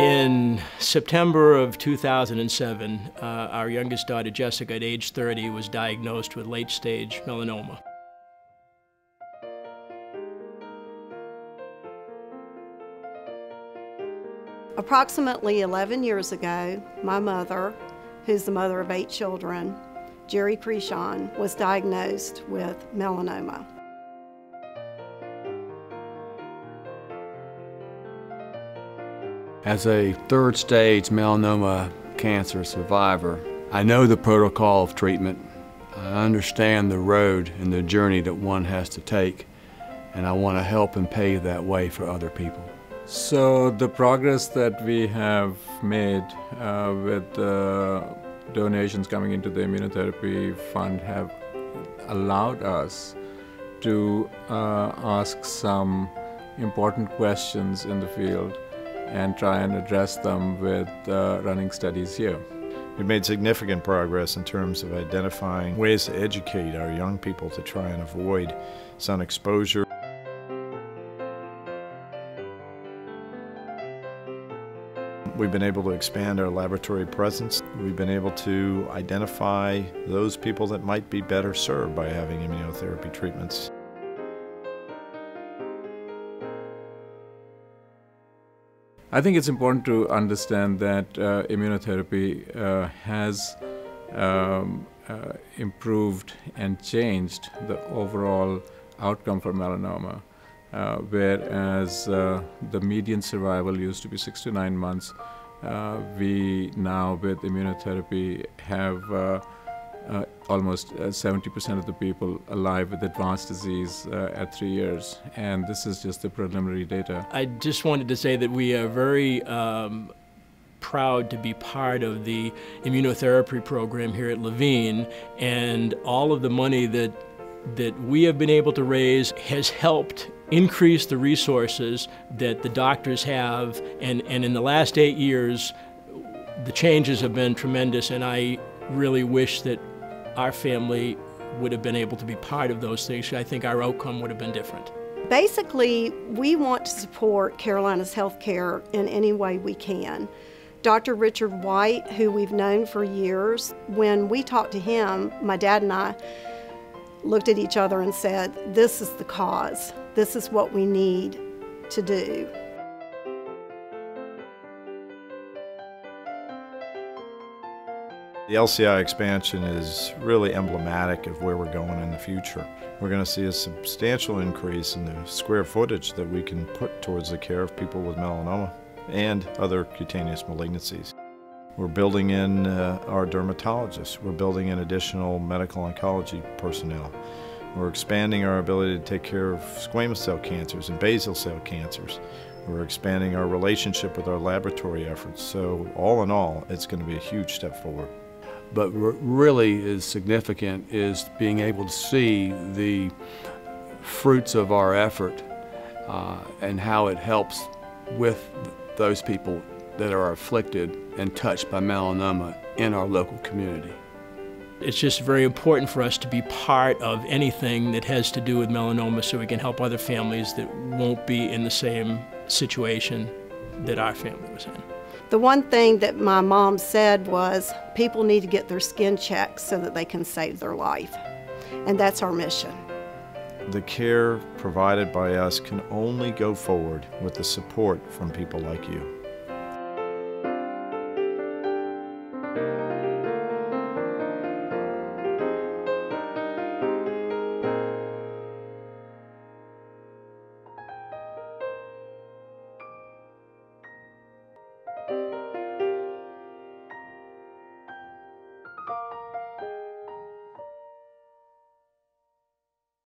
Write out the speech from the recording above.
In September of 2007, our youngest daughter, Jessica, at age 30, was diagnosed with late-stage melanoma. Approximately 11 years ago, my mother, who's the mother of 8 children, Jerri Kreshon, was diagnosed with melanoma. As a third-stage melanoma cancer survivor, I know the protocol of treatment. I understand the road and the journey that one has to take, and I want to help and pave that way for other people. So the progress that we have made with the donations coming into the immunotherapy fund have allowed us to ask some important questions in the field and try and address them with running studies here. We've made significant progress in terms of identifying ways to educate our young people to try and avoid sun exposure. We've been able to expand our laboratory presence. We've been able to identify those people that might be better served by having immunotherapy treatments. I think it's important to understand that immunotherapy has improved and changed the overall outcome for melanoma. Whereas the median survival used to be 6 to 9 months, we now with immunotherapy have almost 70% of the people alive with advanced disease at 3 years, and this is just the preliminary data. I just wanted to say that we are very proud to be part of the immunotherapy program here at Levine, and all of the money that we have been able to raise has helped increase the resources that the doctors have, and in the last 8 years, the changes have been tremendous, and I really wish that our family would have been able to be part of those things. I think our outcome would have been different. Basically, we want to support Carolina's healthcare in any way we can. Dr. Richard White, who we've known for years, when we talked to him, my dad and I looked at each other and said, this is the cause. This is what we need to do. The LCI expansion is really emblematic of where we're going in the future. We're going to see a substantial increase in the square footage that we can put towards the care of people with melanoma and other cutaneous malignancies. We're building in our dermatologists. We're building in additional medical oncology personnel. We're expanding our ability to take care of squamous cell cancers and basal cell cancers. We're expanding our relationship with our laboratory efforts. So all in all, it's going to be a huge step forward. But what really is significant is being able to see the fruits of our effort and how it helps with those people that are afflicted and touched by melanoma in our local community. It's just very important for us to be part of anything that has to do with melanoma so we can help other families that won't be in the same situation that our family was in. The one thing that my mom said was, people need to get their skin checked so that they can save their life. And that's our mission. The care provided by us can only go forward with the support from people like you.